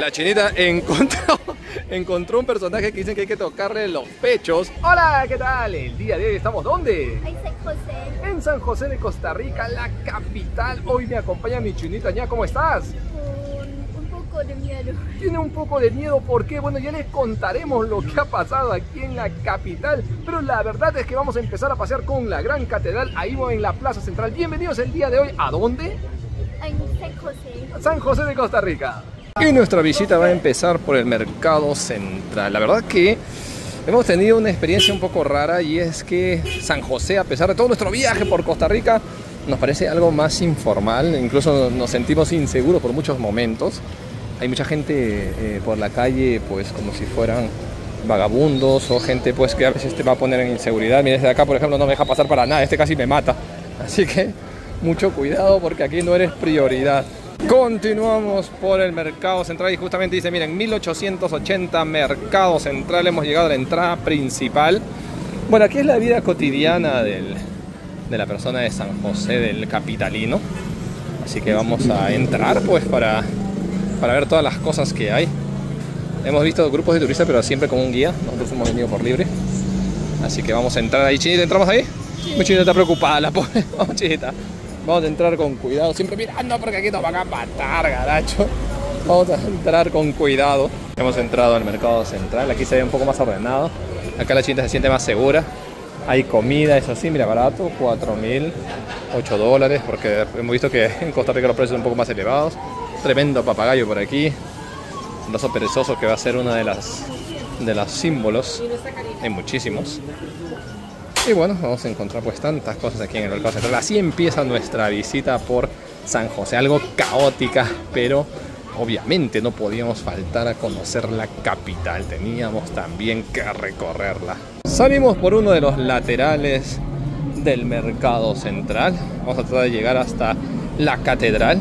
La chinita encontró un personaje que dicen que hay que tocarle los pechos. Hola, ¿qué tal? El día de hoy estamos ¿dónde? En San José. En San José de Costa Rica, la capital. Hoy me acompaña mi chinita ña, ¿cómo estás? Con un poco de miedo. Tiene un poco de miedo, ¿por qué? Bueno, ya les contaremos lo que ha pasado aquí en la capital. Pero la verdad es que vamos a empezar a pasear con la gran catedral, ahí en la Plaza Central. Bienvenidos el día de hoy, ¿a dónde? En San José. San José de Costa Rica. Y nuestra visita va a empezar por el Mercado Central. La verdad que hemos tenido una experiencia un poco rara, y es que San José, a pesar de todo nuestro viaje por Costa Rica, nos parece algo más informal. Incluso nos sentimos inseguros por muchos momentos. Hay mucha gente por la calle, pues como si fueran vagabundos, o gente pues que a veces te va a poner en inseguridad. Mira, desde acá por ejemplo no me deja pasar para nada, este casi me mata. Así que mucho cuidado, porque aquí no eres prioridad. Continuamos por el Mercado Central y justamente dice, miren, 1880 Mercado Central, hemos llegado a la entrada principal. Bueno, aquí es la vida cotidiana de la persona de San José, del capitalino. Así que vamos a entrar pues para ver todas las cosas que hay. Hemos visto grupos de turistas, pero siempre con un guía. Nosotros hemos venido por libre. Así que vamos a entrar ahí. Chinita, ¿entramos ahí? Sí. Mi chinita está preocupada, la pobre. Vamos, chinita. Vamos a entrar con cuidado, siempre mirando porque aquí nos van a matar, garacho. Vamos a entrar con cuidado. Hemos entrado al Mercado Central, aquí se ve un poco más ordenado. Acá la chinita se siente más segura. Hay comida, eso sí, mira, barato, 4.000, $8, porque hemos visto que en Costa Rica los precios son un poco más elevados. Tremendo papagayo por aquí. Un oso perezoso que va a ser uno de los símbolos. Hay muchísimos. Y bueno, vamos a encontrar pues tantas cosas aquí en el Mercado Central. Así empieza nuestra visita por San José, algo caótica, pero obviamente no podíamos faltar a conocer la capital, teníamos también que recorrerla. Salimos por uno de los laterales del Mercado Central, vamos a tratar de llegar hasta la catedral.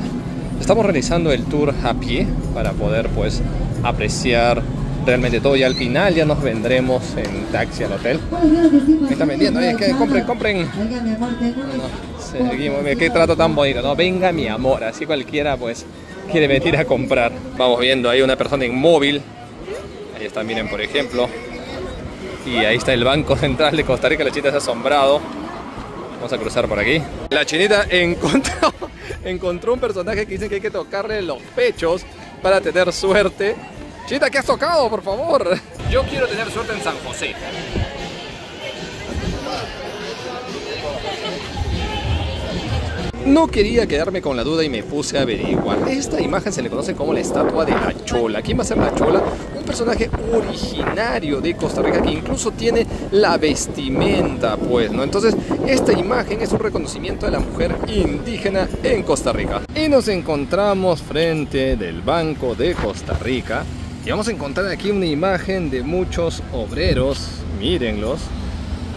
Estamos realizando el tour a pie para poder pues apreciar realmente todo, y al final ya nos vendremos en taxi al hotel. Me están vendiendo, es que compren. Venga, mi amor, bueno, seguimos, qué trato tan bonito, ¿no? Venga, mi amor, así cualquiera pues quiere venir a comprar. Vamos viendo ahí una persona inmóvil, ahí está, miren por ejemplo, y ahí está el Banco Central de Costa Rica, la chinita está asombrado. Vamos a cruzar por aquí. La chinita encontró un personaje que dicen que hay que tocarle los pechos para tener suerte. Chita, ¿qué has tocado, por favor? Yo quiero tener suerte en San José. No quería quedarme con la duda y me puse a averiguar. Esta imagen se le conoce como la estatua de La Chola. ¿Quién va a ser La Chola? Un personaje originario de Costa Rica que incluso tiene la vestimenta, pues, ¿no? Entonces, esta imagen es un reconocimiento de la mujer indígena en Costa Rica. Y nos encontramos frente del Banco de Costa Rica. Y vamos a encontrar aquí una imagen de muchos obreros, mírenlos,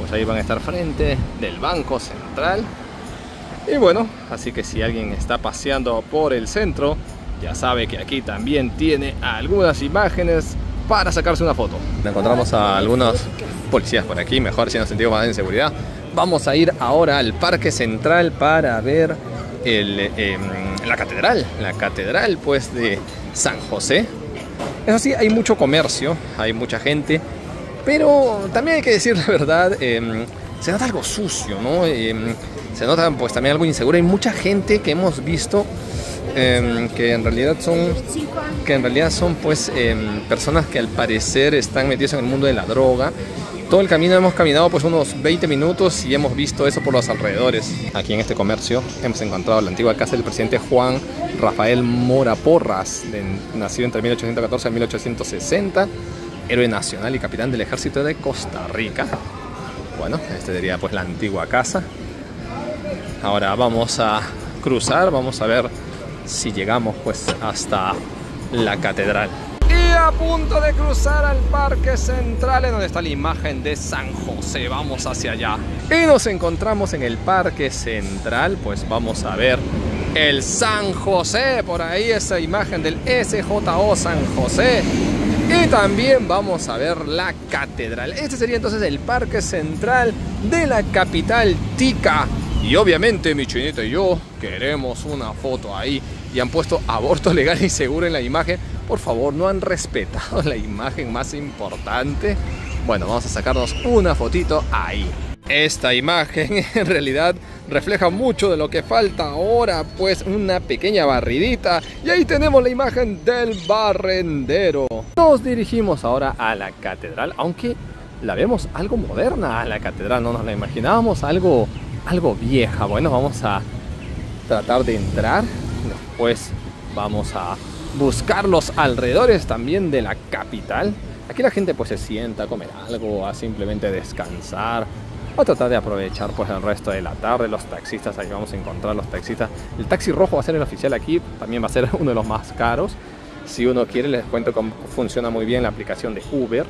pues ahí van a estar frente del Banco Central. Y bueno, así que si alguien está paseando por el centro, ya sabe que aquí también tiene algunas imágenes para sacarse una foto. Nos encontramos a algunos policías por aquí, mejor si nos sentimos más en seguridad. Vamos a ir ahora al Parque Central para ver la catedral pues de San José. Eso sí, hay mucho comercio, hay mucha gente, pero también hay que decir la verdad, se nota algo sucio, ¿no? Se nota pues también algo inseguro. Hay mucha gente que hemos visto que en realidad son pues personas que al parecer están metidas en el mundo de la droga. Todo el camino hemos caminado pues unos 20 minutos y hemos visto eso por los alrededores. Aquí en este comercio hemos encontrado la antigua casa del presidente Juan Rafael Mora Porras, nacido entre 1814 y 1860, héroe nacional y capitán del ejército de Costa Rica. Bueno, este sería pues la antigua casa. Ahora vamos a cruzar, vamos a ver si llegamos pues hasta la catedral. A punto de cruzar al Parque Central, en donde está la imagen de San José. Vamos hacia allá y nos encontramos en el Parque Central, pues vamos a ver el San José, por ahí esa imagen del SJO San José, y también vamos a ver la catedral. Este sería entonces el Parque Central de la capital tica. Y obviamente mi chinito y yo queremos una foto ahí, y han puesto aborto legal y seguro en la imagen. por favor, no han respetado la imagen más importante. Bueno, vamos a sacarnos una fotito ahí. Esta imagen en realidad refleja mucho de lo que falta ahora, pues una pequeña barridita. Y ahí tenemos la imagen del barrendero. Nos dirigimos ahora a la catedral, aunque la vemos algo moderna a la catedral, no nos la imaginábamos algo vieja. Bueno, vamos a tratar de entrar, después vamos a buscar los alrededores también de la capital. Aquí la gente pues se sienta a comer algo, a simplemente descansar, a tratar de aprovechar pues el resto de la tarde. Los taxistas, ahí vamos a encontrar los taxistas. El taxi rojo va a ser el oficial aquí, también va a ser uno de los más caros. Si uno quiere, les cuento cómo funciona muy bien la aplicación de Uber,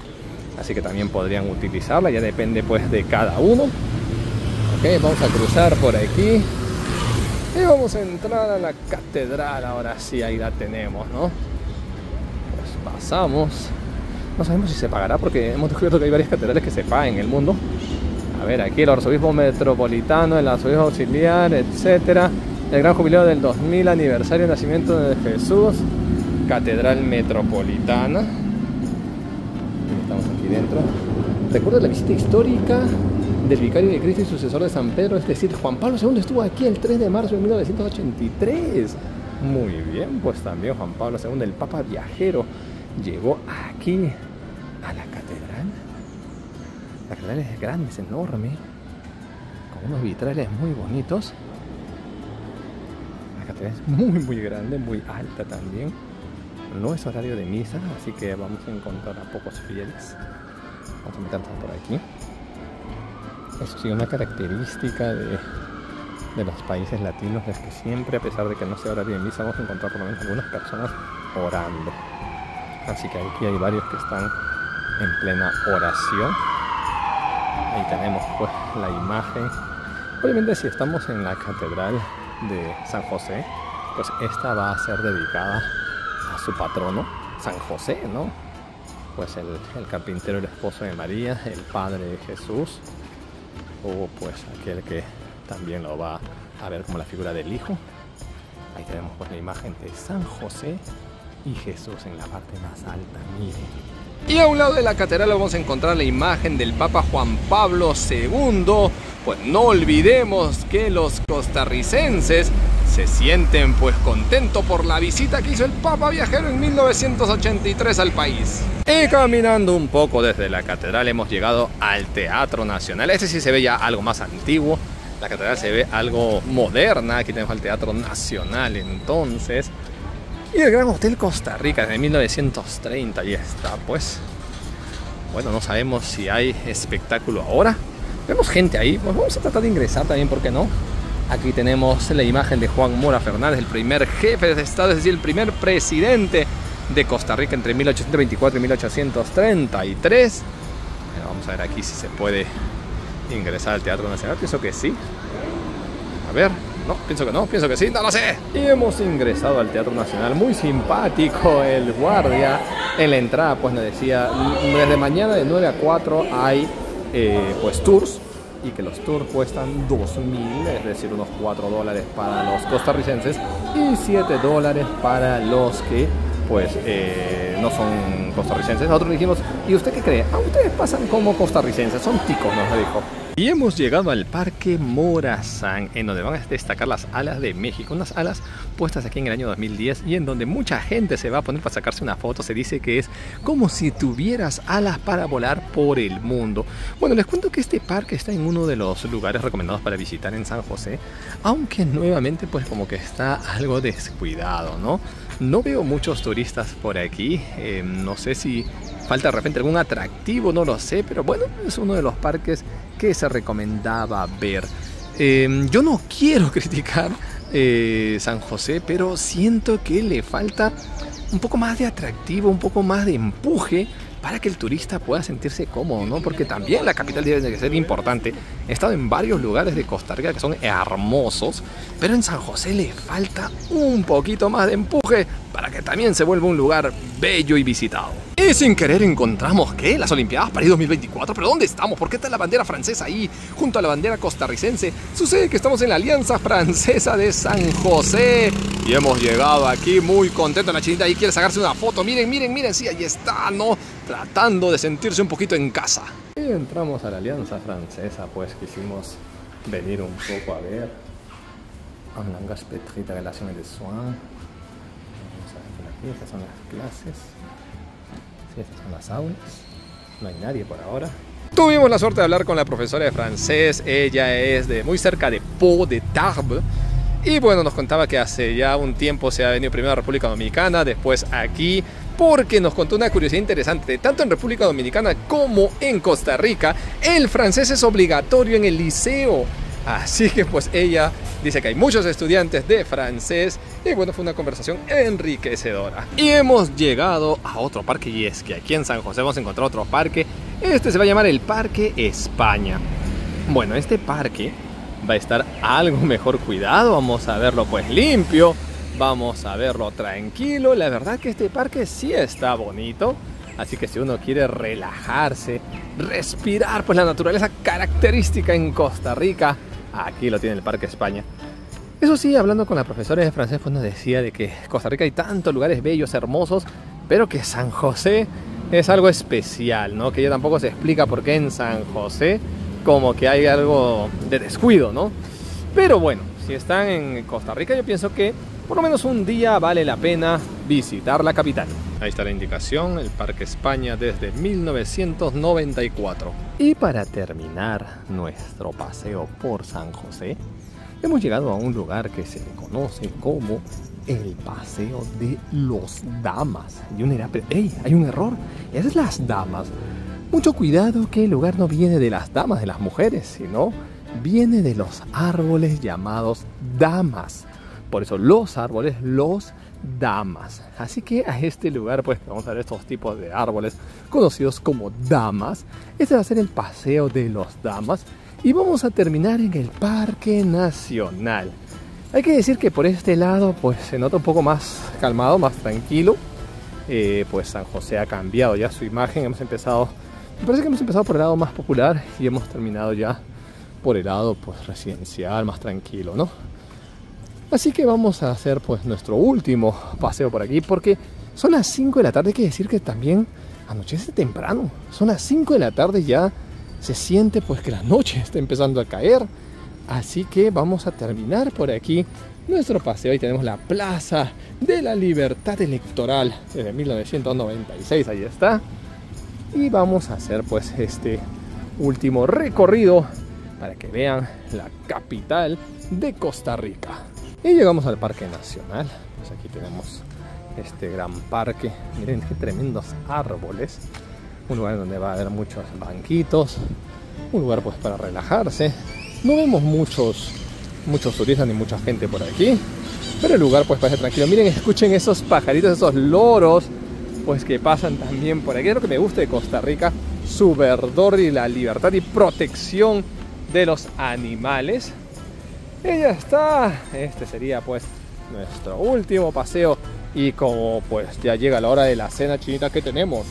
así que también podrían utilizarla, ya depende pues de cada uno. Ok, vamos a cruzar por aquí y vamos a entrar a la catedral. Ahora sí, ahí la tenemos, ¿no? Pues pasamos. No sabemos si se pagará, porque hemos descubierto que hay varias catedrales que se pagan en el mundo. A ver, aquí el arzobispo metropolitano, el arzobispo auxiliar, etcétera. El gran jubileo del 2000, aniversario del nacimiento de Jesús. Catedral metropolitana. Estamos aquí dentro. Recuerda la visita histórica del vicario de Cristo y sucesor de San Pedro, es decir, Juan Pablo II estuvo aquí el 3 de marzo de 1983. Muy bien, pues también Juan Pablo II, el Papa viajero, llegó aquí a la catedral. La catedral es grande, es enorme, con unos vitrales muy bonitos. La catedral es muy grande, muy alta también. No es horario de misa, así que vamos a encontrar a pocos fieles. Vamos a meternos por aquí. Eso sí, una característica de los países latinos es que siempre, a pesar de que no sea horario de misa, vamos a encontrar por lo menos algunas personas orando. Así que aquí hay varios que están en plena oración. Ahí tenemos pues la imagen. Obviamente, si estamos en la catedral de San José, pues esta va a ser dedicada a su patrono, San José, ¿no? Pues el carpintero, el esposo de María, el padre de Jesús, o pues aquel que también lo va a ver como la figura del hijo. Ahí tenemos pues la imagen de San José y Jesús en la parte más alta, miren. Y a un lado de la catedral vamos a encontrar la imagen del Papa Juan Pablo II. Pues no olvidemos que los costarricenses se sienten pues contentos por la visita que hizo el Papa viajero en 1983 al país. Y caminando un poco desde la catedral hemos llegado al Teatro Nacional. Este sí se ve ya algo más antiguo. La catedral se ve algo moderna. Aquí tenemos el Teatro Nacional entonces. Y el Gran Hotel Costa Rica desde 1930, ya está pues. Bueno, no sabemos si hay espectáculo ahora. Vemos gente ahí, pues vamos a tratar de ingresar también, ¿por qué no? Aquí tenemos la imagen de Juan Mora Fernández, el primer jefe de Estado, es decir, el primer presidente de Costa Rica entre 1824 y 1833. Bueno, vamos a ver aquí si se puede ingresar al Teatro Nacional, pienso que sí. A ver. No, pienso que no, pienso que sí, no lo sé. Y hemos ingresado al Teatro Nacional. Muy simpático el guardia. En la entrada pues nos decía, desde mañana de 9 a 4 hay pues tours. Y que los tours cuestan 2.000, es decir, unos $4 para los costarricenses y $7 para los que pues no son costarricenses. Nosotros dijimos, ¿y usted qué cree? ¿A ustedes pasan como costarricenses? Son ticos, nos dijo. Y hemos llegado al Parque Morazán, en donde van a destacar las alas de México, unas alas puestas aquí en el año 2010 y en donde mucha gente se va a poner para sacarse una foto. Se dice que es como si tuvieras alas para volar por el mundo. Bueno, les cuento que este parque está en uno de los lugares recomendados para visitar en San José, aunque nuevamente pues como que está algo descuidado, ¿no? No veo muchos turistas por aquí, no sé si falta de repente algún atractivo, no lo sé, pero bueno, es uno de los parques que se recomendaba ver. Yo no quiero criticar San José, pero siento que le falta un poco más de atractivo, un poco más de empuje para que el turista pueda sentirse cómodo, ¿no? Porque también la capital debe ser importante. He estado en varios lugares de Costa Rica que son hermosos, pero en San José le falta un poquito más de empuje para que también se vuelva un lugar bello y visitado. Y sin querer encontramos, ¿qué? Las Olimpiadas París 2024. ¿Pero dónde estamos? ¿Por qué está la bandera francesa ahí junto a la bandera costarricense? Sucede que estamos en la Alianza Francesa de San José y hemos llegado aquí muy contento. La chinita ahí quiere sacarse una foto. Miren, miren, miren, sí, ahí está, ¿no? Tratando de sentirse un poquito en casa. Y entramos a la Alianza Francesa, pues quisimos venir un poco a ver. En langage pétri de relaciones de soins. Vamos a ver aquí, estas son las clases. Sí, estas son las aulas. No hay nadie por ahora. Tuvimos la suerte de hablar con la profesora de francés. Ella es de muy cerca de Pau de Tarbes. Y bueno, nos contaba que hace ya un tiempo se ha venido primero a República Dominicana, después aquí, porque nos contó una curiosidad interesante. Tanto en República Dominicana como en Costa Rica, el francés es obligatorio en el liceo. Así que pues ella dice que hay muchos estudiantes de francés. Y bueno, fue una conversación enriquecedora. Y hemos llegado a otro parque, y es que aquí en San José hemos encontrado otro parque. Este se va a llamar el Parque España. Bueno, este parque va a estar algo mejor cuidado. Vamos a verlo pues limpio, vamos a verlo tranquilo. La verdad que este parque sí está bonito. Así que si uno quiere relajarse, respirar pues la naturaleza característica en Costa Rica, aquí lo tiene el Parque España. Eso sí, hablando con la profesora de francés, pues nos decía de que en Costa Rica hay tantos lugares bellos, hermosos, pero que San José es algo especial, ¿no? Que ella tampoco se explica por qué en San José como que hay algo de descuido, ¿no? Pero bueno, si están en Costa Rica, yo pienso que por lo menos un día vale la pena visitar la capital. Ahí está la indicación, el Parque España desde 1994. Y para terminar nuestro paseo por San José, hemos llegado a un lugar que se conoce como el Paseo de los Damas. Y uno dirá, pero hey, hay un error, es las damas. Mucho cuidado que el lugar no viene de las damas, de las mujeres, sino viene de los árboles llamados damas. Por eso los árboles, los damas. Así que a este lugar pues vamos a ver estos tipos de árboles conocidos como damas. Este va a ser el Paseo de los Damas y vamos a terminar en el Parque Nacional. Hay que decir que por este lado pues se nota un poco más calmado, más tranquilo. Pues San José ha cambiado ya su imagen. Hemos empezado, me parece que hemos empezado por el lado más popular y hemos terminado ya por el lado pues residencial, más tranquilo, ¿no? Así que vamos a hacer pues nuestro último paseo por aquí, porque son las 5 de la tarde, hay que decir que también anochece temprano. Son las 5 de la tarde, ya se siente pues que la noche está empezando a caer. Así que vamos a terminar por aquí nuestro paseo. Ahí tenemos la Plaza de la Libertad Electoral desde 1996, ahí está. Y vamos a hacer pues este último recorrido para que vean la capital de Costa Rica. Y llegamos al Parque Nacional, pues aquí tenemos este gran parque, miren qué tremendos árboles, un lugar donde va a haber muchos banquitos, un lugar pues para relajarse. No vemos muchos turistas ni mucha gente por aquí, pero el lugar pues parece tranquilo. Miren, escuchen esos pajaritos, esos loros pues que pasan también por aquí. Es lo que me gusta de Costa Rica, su verdor y la libertad y protección de los animales. Y ya está, este sería pues nuestro último paseo. Y como pues ya llega la hora de la cena, chinita, ¿qué tenemos?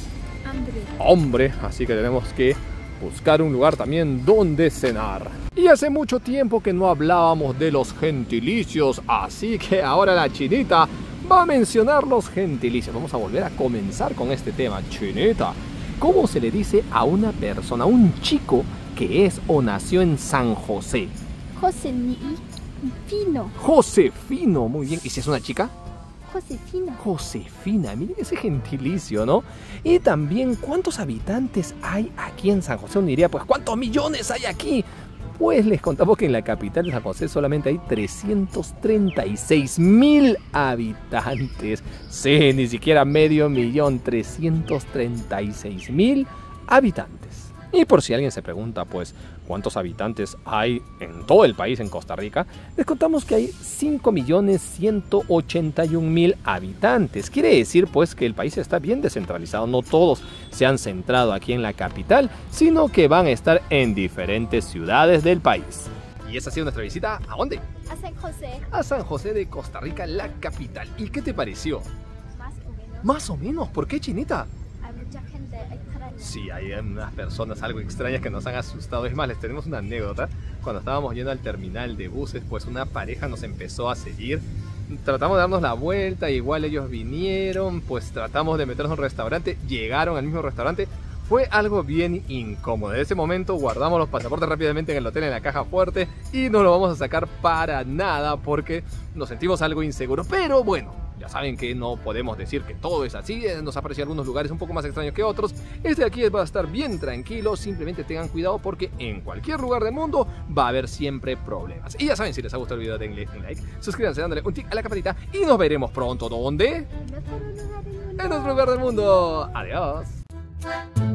Hambre, así que tenemos que buscar un lugar también donde cenar. Y hace mucho tiempo que no hablábamos de los gentilicios, así que ahora la chinita va a mencionar los gentilicios. Vamos a volver a comenzar con este tema. Chinita, ¿cómo se le dice a una persona, a un chico que es o nació en San José? Josefino. Josefino, muy bien. ¿Y si es una chica? Josefina. Josefina, miren ese gentilicio, ¿no? Y también, ¿cuántos habitantes hay aquí en San José? Uno diría, pues, ¿cuántos millones hay aquí? Pues les contamos que en la capital de San José solamente hay 336.000 habitantes. Sí, ni siquiera medio millón, 336.000 habitantes. Y por si alguien se pregunta, pues, ¿cuántos habitantes hay en todo el país en Costa Rica? Les contamos que hay 5.181.000 habitantes. Quiere decir, pues, que el país está bien descentralizado. No todos se han centrado aquí en la capital, sino que van a estar en diferentes ciudades del país. Y esa ha sido nuestra visita, ¿a dónde? A San José. A San José de Costa Rica, la capital. ¿Y qué te pareció? Más o menos. ¿Más o menos? ¿Por qué, chinita? Sí, hay unas personas algo extrañas que nos han asustado. Es más, les tenemos una anécdota. Cuando estábamos yendo al terminal de buses, pues una pareja nos empezó a seguir. Tratamos de darnos la vuelta, igual ellos vinieron, pues tratamos de meternos en un restaurante, llegaron al mismo restaurante. Fue algo bien incómodo. En ese momento guardamos los pasaportes rápidamente en el hotel, en la caja fuerte, y no lo vamos a sacar para nada porque nos sentimos algo inseguros. Pero bueno, ya saben que no podemos decir que todo es así. Nos aparecen algunos lugares un poco más extraños que otros. Este de aquí va a estar bien tranquilo. Simplemente tengan cuidado porque en cualquier lugar del mundo va a haber siempre problemas. Y ya saben, si les ha gustado el video denle un like, suscríbanse dándole un tic a la campanita y nos veremos pronto. ¿Dónde? En otro lugar del mundo. Adiós.